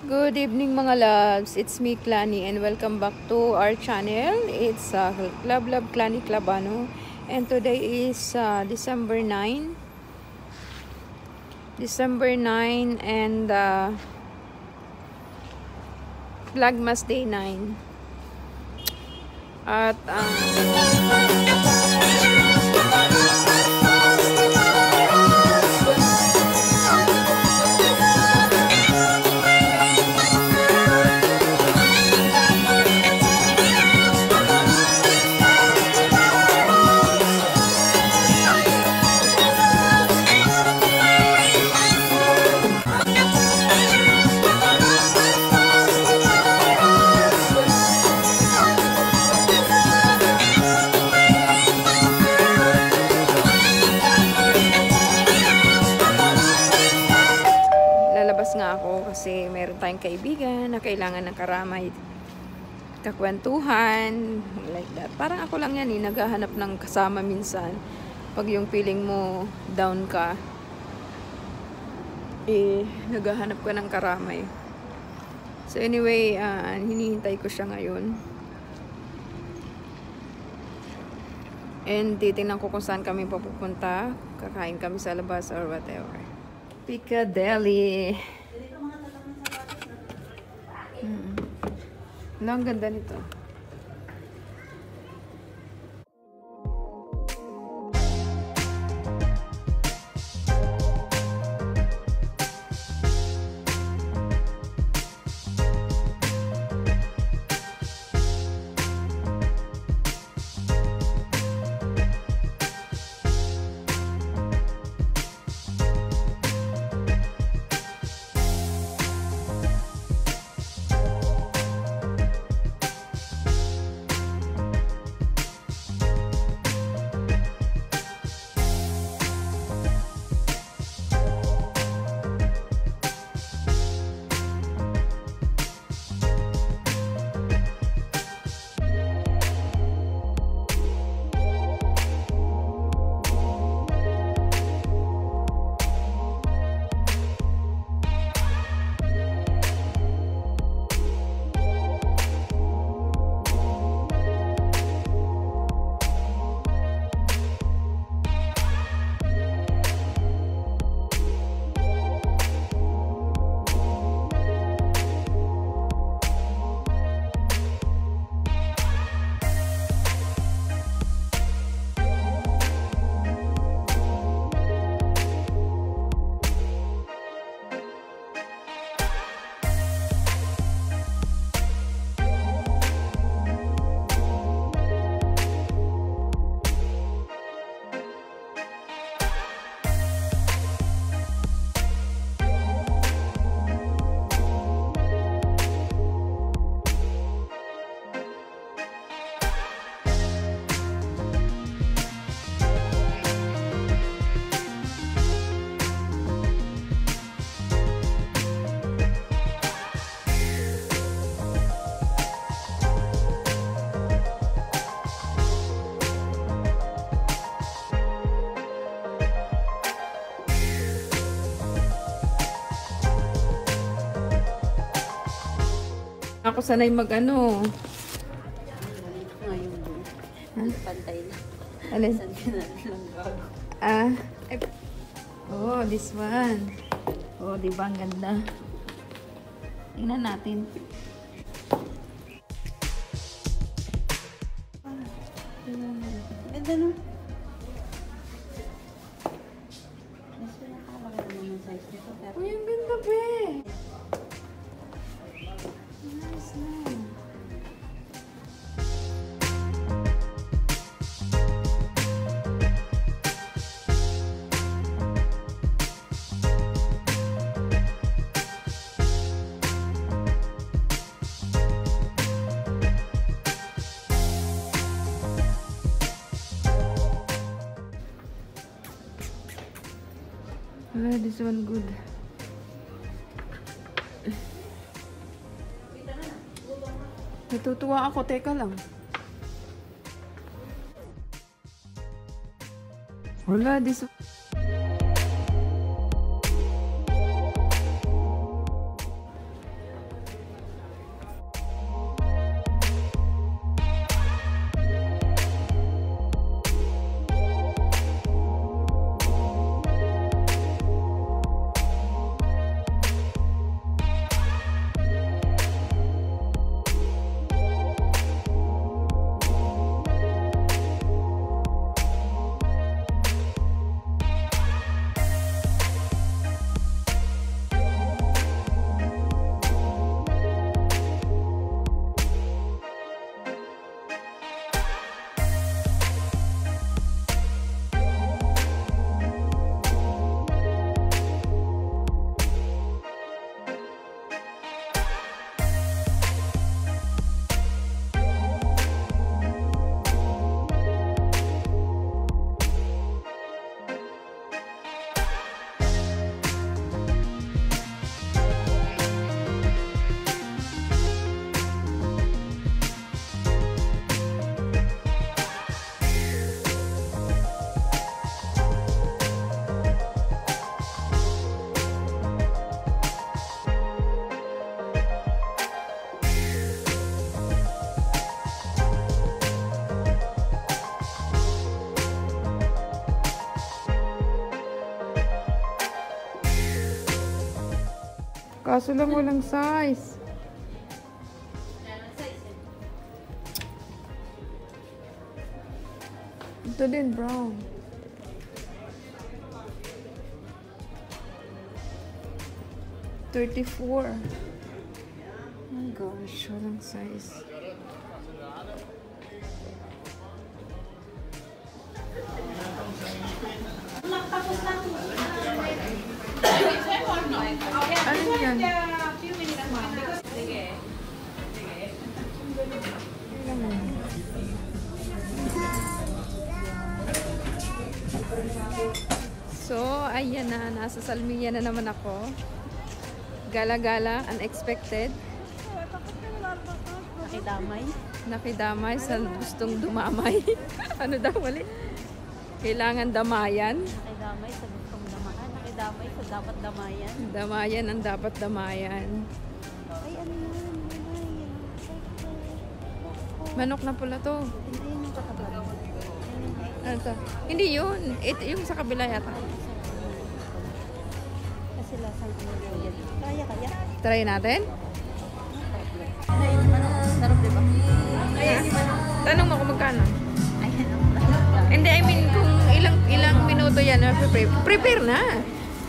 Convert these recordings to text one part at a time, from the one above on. Good evening mga loves, it's me Clani and welcome back to our channel. It's Love Clani Clabano and today is December 9 and Vlogmas Day 9 at kasi meron tayong kaibigan na kailangan ng karamay, kakwentuhan, like that. Parang ako lang yan, naghahanap ng kasama minsan. Pag yung feeling mo down ka, naghahanap ka ng karamay. So anyway, hinihintay ko siya ngayon. And titingnan ko kung saan kami papupunta. Kakain kami sa labas or whatever. Piccadilly. No, ang ganda nito. Ako sanay mag-ano. Ngayon doon. Pantay na. Alin? Oh, this one. Oh, diba ang ganda. Tingnan natin. Ganda no? Uy, ang ganda be! Oh, this one good. Natutuwa ako, teka lang. Wala, this one. Kaso lang walang size. Ito din, brown. $34. Oh my gosh, walang size. So, ayan na. Nasa Salmiya na naman ako. Gala-gala. Unexpected. Nakidamay. Nakidamay sa gustong dumamay. Ano daw ulit? Kailangan damayan. Nakidamay sa gustong damayan. Nakidamay sa dapat damayan. Damayan ang dapat damayan. Ay, ano yan? Manok na pula to. Ano to? Hindi yun. Ito yung sa kabila yata. Kasi lasang ano yun. Kaya. Try natin? Kaya yung manok. Sarap diba? Kaya yung manok. Tanong mo kung magkano. Ayan ang manok. Hindi, I mean kung ilang minuto yan. Prepare na.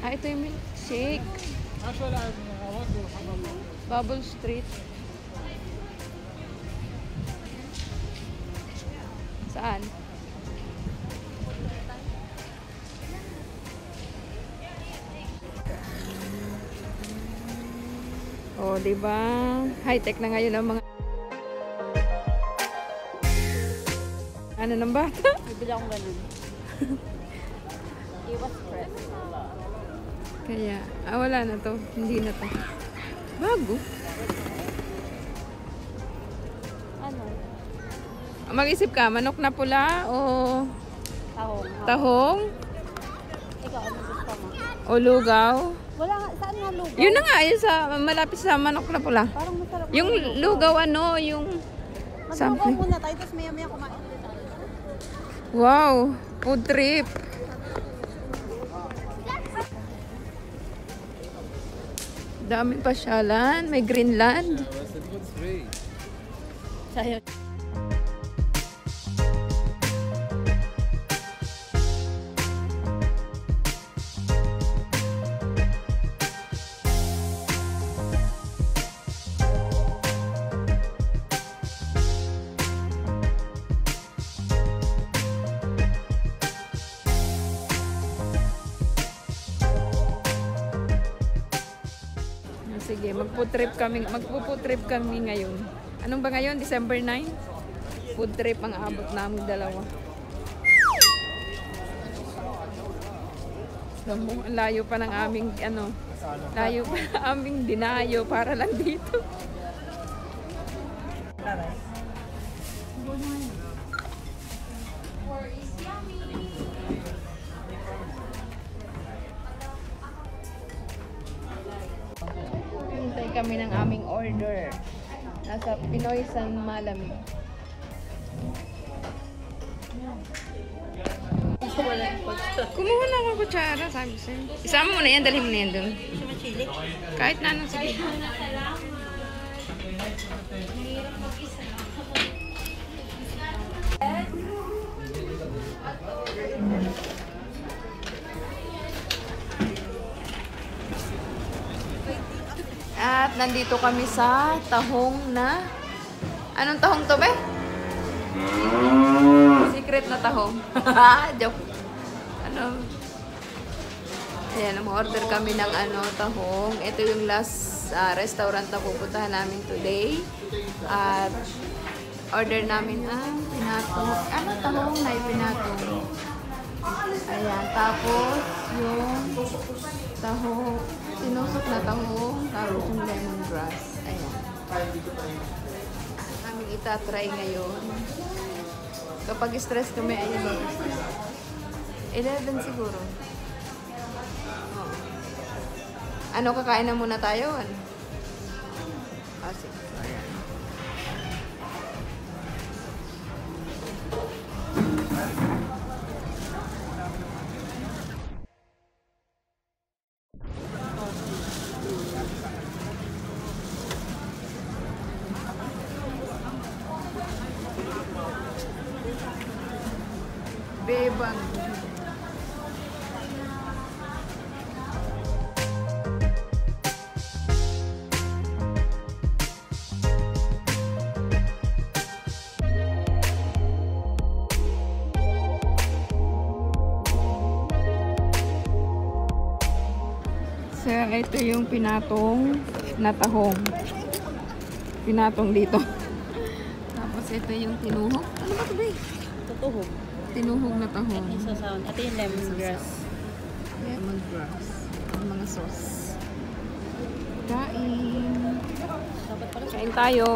Ah, ito yung milkshake. Bubble Street. Saan? Oh, di ba? High-tech na ngayon ang mga ano ng bata? Bibili akong ganun. Iwas press. Kaya, wala na to. Hindi na to. Bago. Mag-isip ka, manok na pula o tahong? Ikaw, ano gusto mo? O lugaw? Wala nga, saan nga lugaw? Yun na nga, yun sa, malapit sa manok na pula. Parang masarap yung lugaw, ano, yung something. Maglugaw muna tayo, tapos maya-maya kumain din tayo. Wow, food trip. Daming pasyalan, may Greenland. Sayo. Sige, magpo-trip kami ngayon. Anong ba ngayon? December 9? Food trip ang abot namin dalawa. Layo pa ng aming, ano, layo pa ng aming dinayo para lang dito. Kami ng aming order. Nasa Pinoy San Malamig. Kumuha na akong kutsara, sabi sa'yo. Isama mo na yan, dalhin mo na yan doon. Kahit na anong sige. At nandito kami sa tahong na... Anong tahong to, be? Secret na tahong. Joke. Ano? Ayan, umorder kami ng ano, tahong. Ito yung last restaurant na pupuntahan namin today. At order namin ang pinatong. Ano tahong na ipinatong? Ayan, tapos... yung tahong, sinusok na tahong, tapos yung lemongrass. Ayan. Aming itatry ngayon. Kapag stress kami, ayun ba? 11 siguro. Oh. Ano, kakain na muna tayo? Ano? Oh, sige. Ayan. So, ito yung pinatong na tahong. Pinatong dito. Tapos, ito yung tinuhog. Ano ba ito ba? Tutuhog. Tinuhog na tahong. Ito yung lemongrass. Lemongrass. Ang mga sauce. Kain. Kain tayo.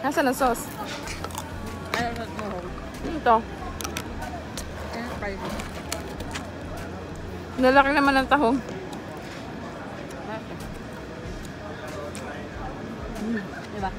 Nasaan na sauce? Ito. Nalaki naman ang tahong. Diba?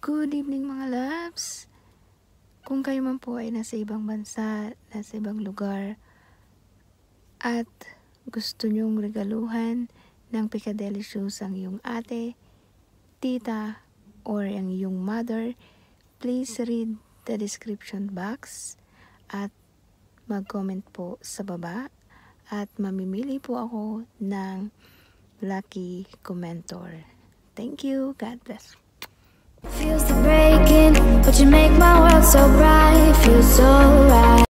Good evening mga loves! Kung kayo man po ay nasa ibang bansa, nasa ibang lugar, at gusto nyong regaluhan ng Piccadilly shoes ang iyong ate, tita, or ang iyong mother, please read the description box at mag-comment po sa baba at mamimili po ako ng lucky commentor. Thank you! God bless! Feels the breaking, but you make my world so bright. Feels so right.